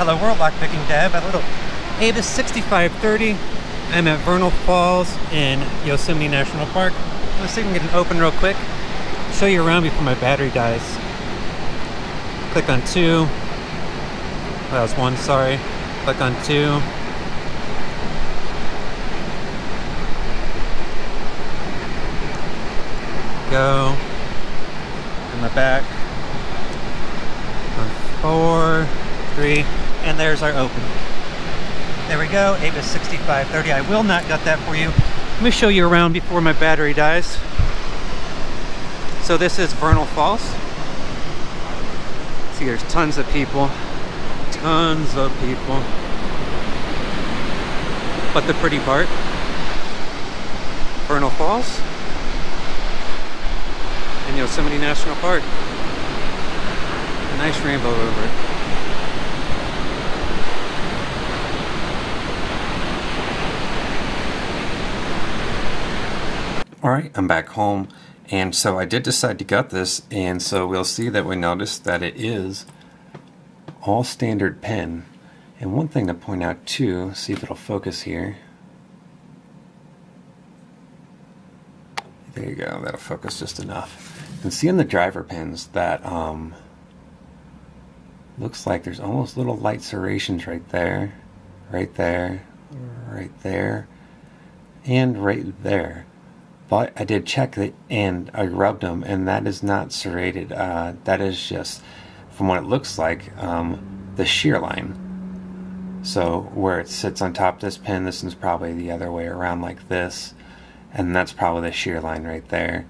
Hello World Lockpicking Dev at little Abus 6530. I'm at Vernal Falls in Yosemite National Park. Let's see if we can get an open real quick. I'll show you around before my battery dies. Click on 2. That was 1, sorry. Click on 2. Go. In the back. On 4, 3, and there's our open. There we go, Abus 6530. I will not gut that for you. Let me show you around before my battery dies. So this is Vernal Falls. See, there's tons of people. Tons of people. But the pretty part. Vernal Falls. In Yosemite National Park. A nice rainbow over it. Alright, I'm back home, and so I did decide to gut this, and so we'll see that we notice that it is all standard pen. And one thing to point out too, see if it'll focus here. There you go, that'll focus just enough. And see on the driver pins that looks like there's almost little light serrations right there, right there, right there, and right there. But I did check it and I rubbed them, and that is not serrated. That is just, from what it looks like, the shear line. So where it sits on top of this pin, this one's probably the other way around like this. And that's probably the shear line right there.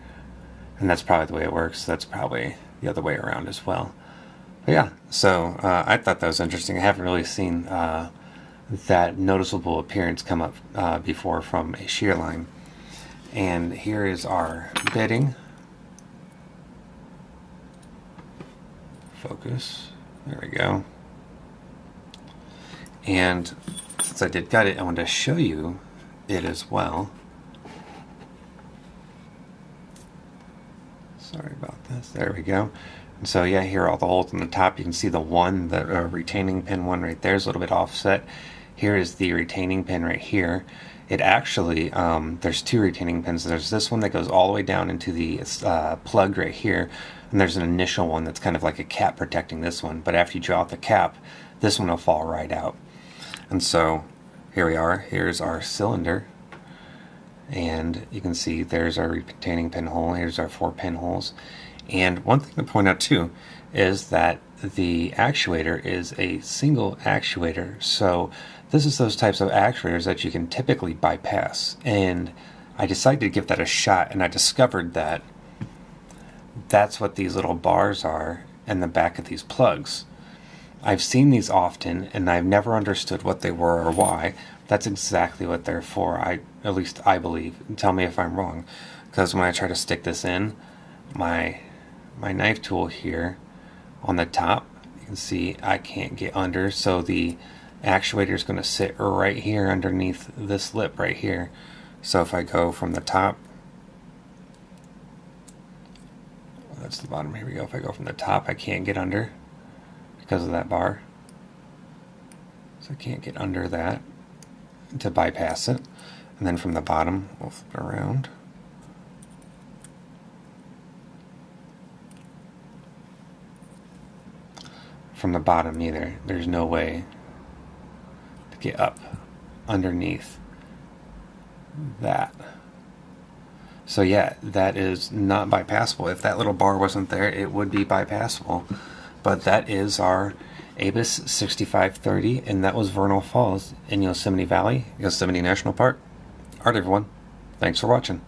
And that's probably the way it works. That's probably the other way around as well. But yeah, so I thought that was interesting. I haven't really seen that noticeable appearance come up before from a shear line. And here is our bedding. Focus. There we go. And since I did gut it, I wanted to show you it as well. Sorry about this. There we go. And so yeah, here are all the holes on the top. You can see the one, the retaining pin one right there is a little bit offset. Here is the retaining pin right here. It actually, there's two retaining pins. There's this one that goes all the way down into the plug right here, and there's an initial one that's kind of like a cap protecting this one, but after you draw out the cap, this one will fall right out. And so here we are, here's our cylinder, and you can see there's our retaining pin hole, here's our 4 pin holes. And one thing to point out too is that the actuator is a single actuator, so this is those types of actuators that you can typically bypass, and I decided to give that a shot, and I discovered that that's what these little bars are in the back of these plugs. I've seen these often, and I've never understood what they were or why. That's exactly what they're for, at least I believe. And tell me if I'm wrong, because when I try to stick this in, my knife tool here on the top, you can see I can't get under, so the actuator is going to sit right here underneath this lip right here. So if I go from the top, that's the bottom, here we go. If I go from the top, I can't get under because of that bar, so I can't get under that to bypass it. And then from the bottom, we'll flip it around. From the bottom either, there's no way get up underneath that. So yeah, that is not bypassable. If that little bar wasn't there, it would be bypassable. But that is our Abus 6530, and that was Vernal Falls in Yosemite Valley, Yosemite National Park. All right, everyone. Thanks for watching.